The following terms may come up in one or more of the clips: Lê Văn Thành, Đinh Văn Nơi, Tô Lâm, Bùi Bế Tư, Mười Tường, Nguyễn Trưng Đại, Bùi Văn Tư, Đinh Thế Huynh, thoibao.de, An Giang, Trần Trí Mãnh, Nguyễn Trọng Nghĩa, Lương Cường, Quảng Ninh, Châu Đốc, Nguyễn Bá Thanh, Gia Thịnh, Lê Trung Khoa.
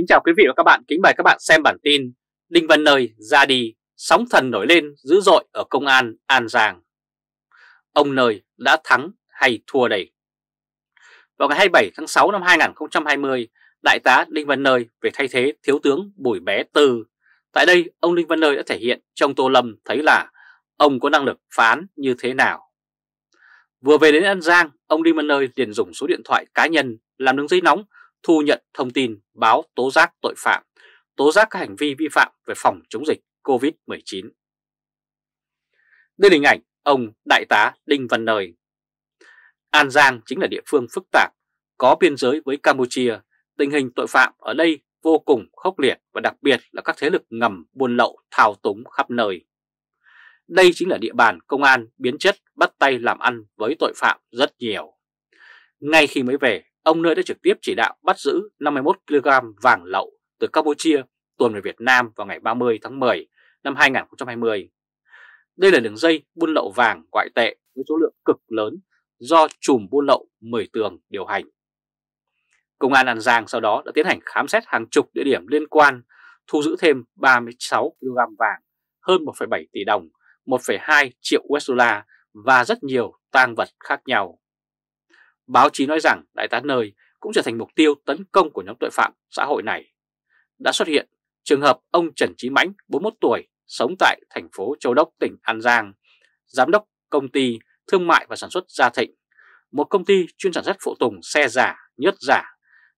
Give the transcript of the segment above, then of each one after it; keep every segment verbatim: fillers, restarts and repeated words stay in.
Kính chào quý vị và các bạn, kính mời các bạn xem bản tin Đinh Văn Nơi ra đi, sóng thần nổi lên dữ dội ở công an An Giang. Ông Nơi đã thắng hay thua đây? Vào ngày hai mươi bảy tháng sáu năm hai nghìn không trăm hai mươi, Đại tá Đinh Văn Nơi về thay thế Thiếu tướng Bùi Bế Tư. Tại đây, ông Đinh Văn Nơi đã thể hiện cho ông Tô Lâm thấy là ông có năng lực phán như thế nào. Vừa về đến An Giang, ông Đinh Văn Nơi liền dùng số điện thoại cá nhân làm đường dây nóng thu nhận thông tin báo tố giác tội phạm, tố giác các hành vi vi phạm về phòng chống dịch Covid mười chín. Đây là hình ảnh ông Đại tá Đinh Văn Nơi. An Giang chính là địa phương phức tạp, có biên giới với Campuchia, tình hình tội phạm ở đây vô cùng khốc liệt và đặc biệt là các thế lực ngầm buôn lậu thao túng khắp nơi. Đây chính là địa bàn công an biến chất bắt tay làm ăn với tội phạm rất nhiều. Ngay khi mới về, ông Nơi đã trực tiếp chỉ đạo bắt giữ năm mươi mốt ki lô gam vàng lậu từ Campuchia tuồn về Việt Nam vào ngày ba mươi tháng mười năm hai nghìn không trăm hai mươi. Đây là đường dây buôn lậu vàng ngoại tệ với số lượng cực lớn do chùm buôn lậu Mười Tường điều hành. Công an An Giang sau đó đã tiến hành khám xét hàng chục địa điểm liên quan, thu giữ thêm ba mươi sáu ki lô gam vàng, hơn một phẩy bảy tỷ đồng, một phẩy hai triệu u ét đê và rất nhiều tang vật khác nhau. Báo chí nói rằng Đại tá Nơi cũng trở thành mục tiêu tấn công của nhóm tội phạm xã hội này. Đã xuất hiện trường hợp ông Trần Trí Mãnh, bốn mươi mốt tuổi, sống tại thành phố Châu Đốc, tỉnh An Giang, giám đốc công ty thương mại và sản xuất Gia Thịnh, một công ty chuyên sản xuất phụ tùng xe giả, nhớt giả,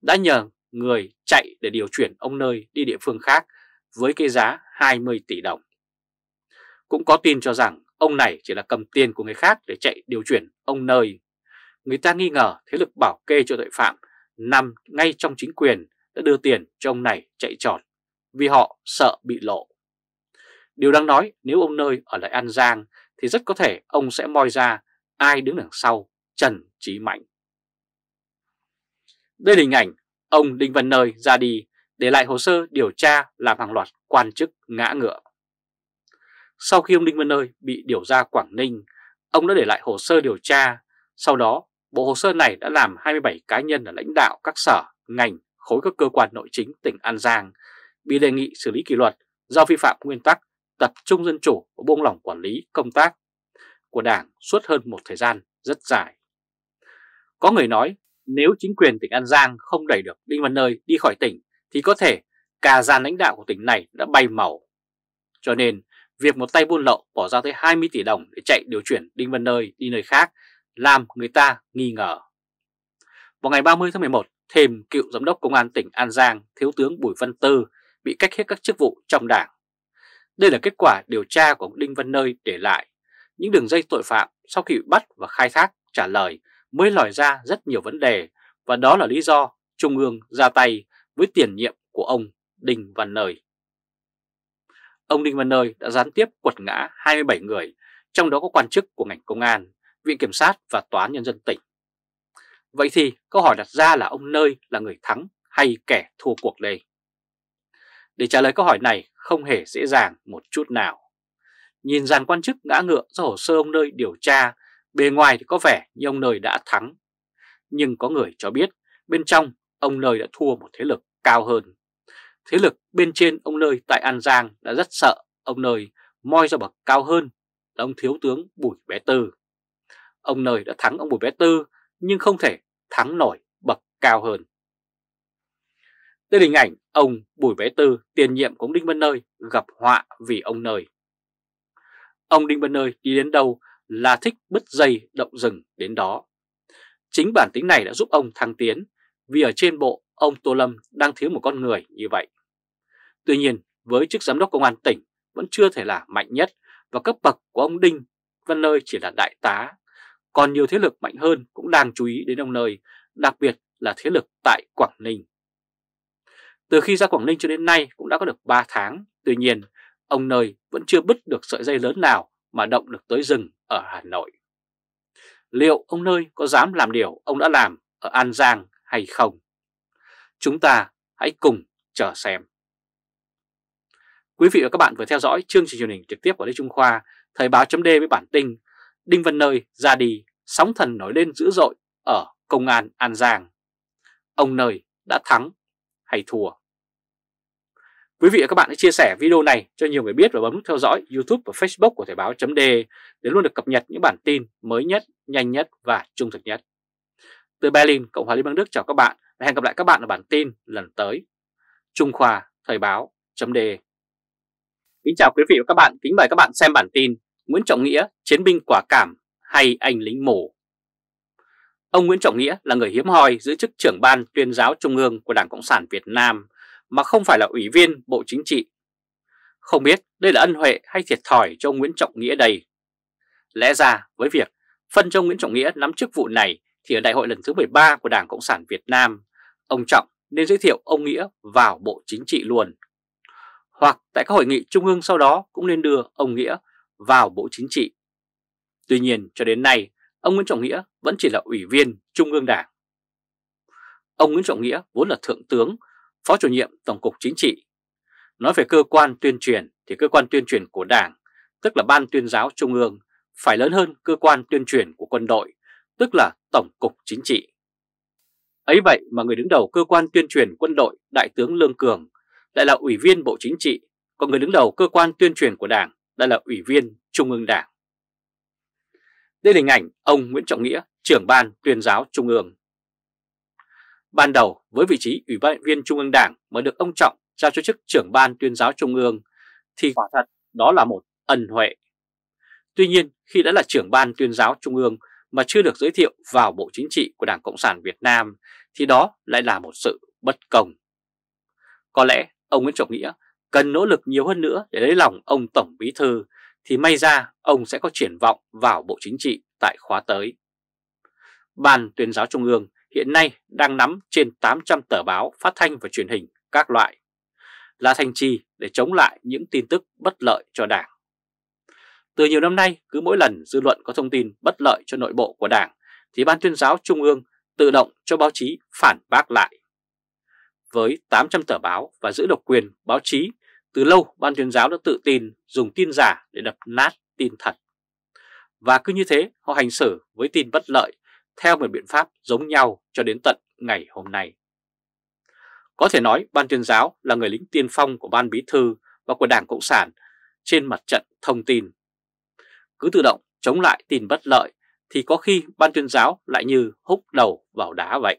đã nhờ người chạy để điều chuyển ông Nơi đi địa phương khác với cái giá hai mươi tỷ đồng. Cũng có tin cho rằng ông này chỉ là cầm tiền của người khác để chạy điều chuyển ông Nơi. Người ta nghi ngờ thế lực bảo kê cho tội phạm nằm ngay trong chính quyền đã đưa tiền cho ông này chạy trọt vì họ sợ bị lộ. Điều đáng nói, nếu ông Nơi ở lại An Giang thì rất có thể ông sẽ moi ra ai đứng đằng sau Trần Trí Mãnh. Đây là hình ảnh ông Đinh Văn Nơi ra đi, để lại hồ sơ điều tra làm hàng loạt quan chức ngã ngựa. Sau khi ông Đinh Văn Nơi bị điều ra Quảng Ninh, ông đã để lại hồ sơ điều tra. Sau đó, bộ hồ sơ này đã làm hai mươi bảy cá nhân là lãnh đạo các sở, ngành, khối các cơ quan nội chính tỉnh An Giang bị đề nghị xử lý kỷ luật do vi phạm nguyên tắc tập trung dân chủ và buông lỏng quản lý công tác của Đảng suốt hơn một thời gian rất dài. Có người nói nếu chính quyền tỉnh An Giang không đẩy được Đinh Văn Nơi đi khỏi tỉnh thì có thể cả dàn lãnh đạo của tỉnh này đã bay màu. Cho nên, việc một tay buôn lậu bỏ ra tới hai mươi tỷ đồng để chạy điều chuyển Đinh Văn Nơi đi nơi khác làm người ta nghi ngờ. Vào ngày ba mươi tháng mười một, thêm cựu giám đốc công an tỉnh An Giang Thiếu tướng Bùi Văn Tư bị cách hết các chức vụ trong Đảng. Đây là kết quả điều tra của ông Đinh Văn Nơi để lại. Những đường dây tội phạm sau khi bị bắt và khai thác trả lời mới lòi ra rất nhiều vấn đề, và đó là lý do Trung ương ra tay với tiền nhiệm của ông Đinh Văn Nơi. Ông Đinh Văn Nơi đã gián tiếp quật ngã hai mươi bảy người, trong đó có quan chức của ngành công an, Viện Kiểm sát và Tòa án Nhân dân tỉnh. Vậy thì câu hỏi đặt ra là ông Nơi là người thắng hay kẻ thua cuộc đây? Để trả lời câu hỏi này không hề dễ dàng một chút nào. Nhìn dàn quan chức ngã ngựa do hồ sơ ông Nơi điều tra, bề ngoài thì có vẻ như ông Nơi đã thắng. Nhưng có người cho biết bên trong ông Nơi đã thua một thế lực cao hơn. Thế lực bên trên ông Nơi tại An Giang đã rất sợ ông Nơi moi ra bậc cao hơn là ông Thiếu tướng Bùi Bế Tư. Ông Nơi đã thắng ông Bùi Bế Tư nhưng không thể thắng nổi bậc cao hơn. Đây là hình ảnh ông Bùi Bế Tư, tiền nhiệm của ông Đinh Văn Nơi, gặp họa vì ông Nơi. Ông Đinh Văn Nơi đi đến đâu là thích bứt dây động rừng đến đó. Chính bản tính này đã giúp ông thăng tiến, vì ở trên bộ ông Tô Lâm đang thiếu một con người như vậy. Tuy nhiên, với chức giám đốc công an tỉnh vẫn chưa thể là mạnh nhất, và cấp bậc của ông Đinh Văn Nơi chỉ là đại tá. Còn nhiều thế lực mạnh hơn cũng đang chú ý đến ông Nơi, đặc biệt là thế lực tại Quảng Ninh. Từ khi ra Quảng Ninh cho đến nay cũng đã có được ba tháng, tuy nhiên ông Nơi vẫn chưa bứt được sợi dây lớn nào mà động được tới rừng ở Hà Nội. Liệu ông Nơi có dám làm điều ông đã làm ở An Giang hay không? Chúng ta hãy cùng chờ xem. Quý vị và các bạn vừa theo dõi chương trình truyền hình trực tiếp của Lê Trung Khoa, Thời báo.d với bản tin Đinh Văn Nơi ra đi, sóng thần nổi lên dữ dội ở công an An Giang. Ông Nơi đã thắng hay thua? Quý vị và các bạn hãy chia sẻ video này cho nhiều người biết và bấm nút theo dõi YouTube và Facebook của Thời báo.de để luôn được cập nhật những bản tin mới nhất, nhanh nhất và trung thực nhất. Từ Berlin, Cộng hòa Liên bang Đức chào các bạn và hẹn gặp lại các bạn ở bản tin lần tới. Trung Khoa, Thời báo.de. Kính chào quý vị và các bạn, kính mời các bạn xem bản tin Nguyễn Trọng Nghĩa, chiến binh quả cảm hay anh lính mổ. Ông Nguyễn Trọng Nghĩa là người hiếm hoi giữ chức trưởng ban tuyên giáo trung ương của Đảng Cộng sản Việt Nam mà không phải là ủy viên Bộ Chính trị. Không biết đây là ân huệ hay thiệt thòi cho ông Nguyễn Trọng Nghĩa đây. Lẽ ra với việc phân cho ông Nguyễn Trọng Nghĩa nắm chức vụ này thì ở đại hội lần thứ mười ba của Đảng Cộng sản Việt Nam, ông Trọng nên giới thiệu ông Nghĩa vào Bộ Chính trị luôn. Hoặc tại các hội nghị trung ương sau đó cũng nên đưa ông Nghĩa vào Bộ Chính trị. Tuy nhiên cho đến nay, ông Nguyễn Trọng Nghĩa vẫn chỉ là ủy viên Trung ương Đảng. Ông Nguyễn Trọng Nghĩa vốn là thượng tướng, phó chủ nhiệm Tổng cục Chính trị. Nói về cơ quan tuyên truyền thì cơ quan tuyên truyền của Đảng, tức là Ban tuyên giáo Trung ương, phải lớn hơn cơ quan tuyên truyền của quân đội, tức là Tổng cục Chính trị. Ấy vậy mà người đứng đầu cơ quan tuyên truyền quân đội Đại tướng Lương Cường lại là ủy viên Bộ Chính trị, còn người đứng đầu cơ quan tuyên truyền của Đảng lại là ủy viên Trung ương Đảng. Đây là hình ảnh ông Nguyễn Trọng Nghĩa, trưởng ban tuyên giáo Trung ương. Ban đầu với vị trí ủy viên Trung ương Đảng mà được ông Trọng trao cho chức trưởng ban tuyên giáo Trung ương thì quả thật đó là một ân huệ. Tuy nhiên khi đã là trưởng ban tuyên giáo Trung ương mà chưa được giới thiệu vào Bộ Chính trị của Đảng Cộng sản Việt Nam thì đó lại là một sự bất công. Có lẽ ông Nguyễn Trọng Nghĩa cần nỗ lực nhiều hơn nữa để lấy lòng ông Tổng Bí Thư thì may ra ông sẽ có triển vọng vào Bộ Chính trị tại khóa tới. Ban tuyên giáo Trung ương hiện nay đang nắm trên tám trăm tờ báo, phát thanh và truyền hình các loại, là thanh trì để chống lại những tin tức bất lợi cho Đảng. Từ nhiều năm nay, cứ mỗi lần dư luận có thông tin bất lợi cho nội bộ của Đảng thì Ban tuyên giáo Trung ương tự động cho báo chí phản bác lại. Với tám trăm tờ báo và giữ độc quyền báo chí, từ lâu Ban tuyên giáo đã tự tin dùng tin giả để đập nát tin thật. Và cứ như thế họ hành xử với tin bất lợi theo một biện pháp giống nhau cho đến tận ngày hôm nay. Có thể nói Ban tuyên giáo là người lính tiên phong của Ban Bí Thư và của Đảng Cộng sản trên mặt trận thông tin. Cứ tự động chống lại tin bất lợi thì có khi Ban tuyên giáo lại như húc đầu vào đá vậy.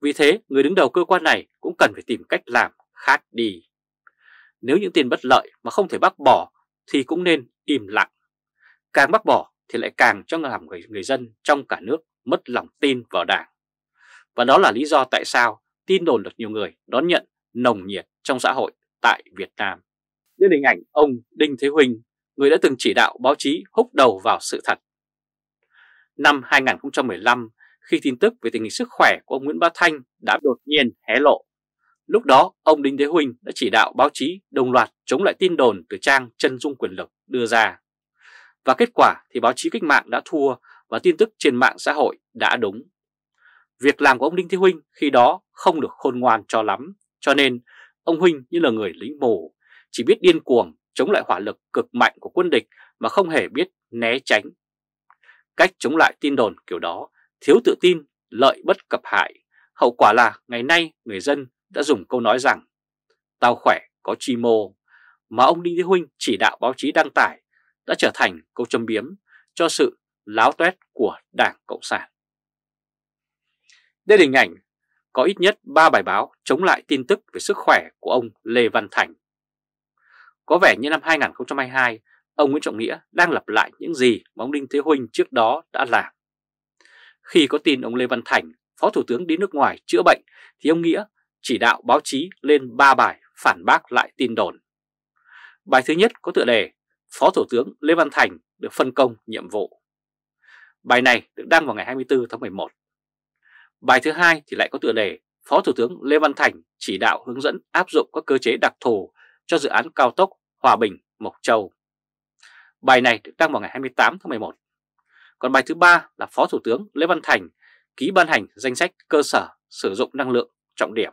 Vì thế người đứng đầu cơ quan này cũng cần phải tìm cách làm khác đi. Nếu những tin bất lợi mà không thể bác bỏ thì cũng nên im lặng. Càng bác bỏ thì lại càng cho làm người, người dân trong cả nước mất lòng tin vào Đảng. Và đó là lý do tại sao tin đồn được nhiều người đón nhận nồng nhiệt trong xã hội tại Việt Nam. Đây là hình ảnh ông Đinh Thế Huynh, người đã từng chỉ đạo báo chí húc đầu vào sự thật. Năm hai nghìn không trăm mười lăm, khi tin tức về tình hình sức khỏe của ông Nguyễn Bá Thanh đã đột nhiên hé lộ, lúc đó ông Đinh Thế Huynh đã chỉ đạo báo chí đồng loạt chống lại tin đồn từ trang Chân dung quyền lực đưa ra. Và kết quả thì báo chí cách mạng đã thua và tin tức trên mạng xã hội đã đúng. Việc làm của ông Đinh Thế Huynh khi đó không được khôn ngoan cho lắm, cho nên ông Huynh như là người lính mồ, chỉ biết điên cuồng chống lại hỏa lực cực mạnh của quân địch mà không hề biết né tránh. Cách chống lại tin đồn kiểu đó thiếu tự tin, lợi bất cập hại. Hậu quả là ngày nay người dân đã dùng câu nói rằng tao khỏe có chi mô mà ông Đinh Thế Huynh chỉ đạo báo chí đăng tải đã trở thành câu châm biếm cho sự láo toét của Đảng Cộng sản. Đây là hình ảnh có ít nhất ba bài báo chống lại tin tức về sức khỏe của ông Lê Văn Thành. Có vẻ như năm hai nghìn không trăm hai mươi hai, ông Nguyễn Trọng Nghĩa đang lặp lại những gì mà ông Đinh Thế Huynh trước đó đã làm. Khi có tin ông Lê Văn Thành, Phó Thủ tướng đi nước ngoài chữa bệnh thì ông Nghĩa chỉ đạo báo chí lên ba bài phản bác lại tin đồn. Bài thứ nhất có tựa đề Phó Thủ tướng Lê Văn Thành được phân công nhiệm vụ. Bài này được đăng vào ngày hai mươi tư tháng mười một. Bài thứ hai thì lại có tựa đề Phó Thủ tướng Lê Văn Thành chỉ đạo hướng dẫn áp dụng các cơ chế đặc thù cho dự án cao tốc Hòa Bình - Mộc Châu. Bài này được đăng vào ngày hai mươi tám tháng mười một. Còn bài thứ ba là Phó Thủ tướng Lê Văn Thành ký ban hành danh sách cơ sở sử dụng năng lượng trọng điểm.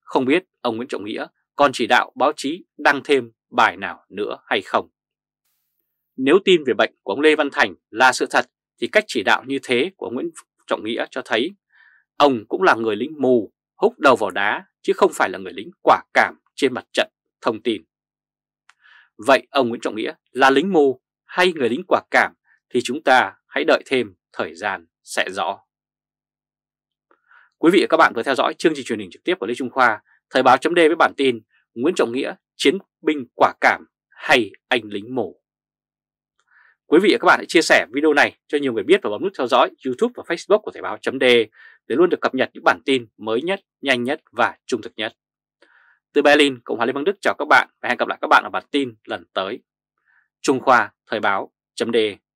Không biết ông Nguyễn Trọng Nghĩa còn chỉ đạo báo chí đăng thêm bài nào nữa hay không. Nếu tin về bệnh của ông Lê Văn Thành là sự thật thì cách chỉ đạo như thế của Nguyễn Trọng Nghĩa cho thấy ông cũng là người lính mù húc đầu vào đá chứ không phải là người lính quả cảm trên mặt trận thông tin. Vậy ông Nguyễn Trọng Nghĩa là lính mù hay người lính quả cảm thì chúng ta hãy đợi thêm thời gian sẽ rõ. Quý vị và các bạn vừa theo dõi chương trình truyền hình trực tiếp của Lê Trung Khoa, Thời báo chấm đê với bản tin Nguyễn Trọng Nghĩa chiến binh quả cảm hay anh lính mù. Quý vị và các bạn hãy chia sẻ video này cho nhiều người biết và bấm nút theo dõi YouTube và Facebook của Thời báo chấm đê để luôn được cập nhật những bản tin mới nhất, nhanh nhất và trung thực nhất. Từ Berlin, Cộng hòa Liên bang Đức chào các bạn và hẹn gặp lại các bạn ở bản tin lần tới. Trung Khoa, Thời báo chấm đê.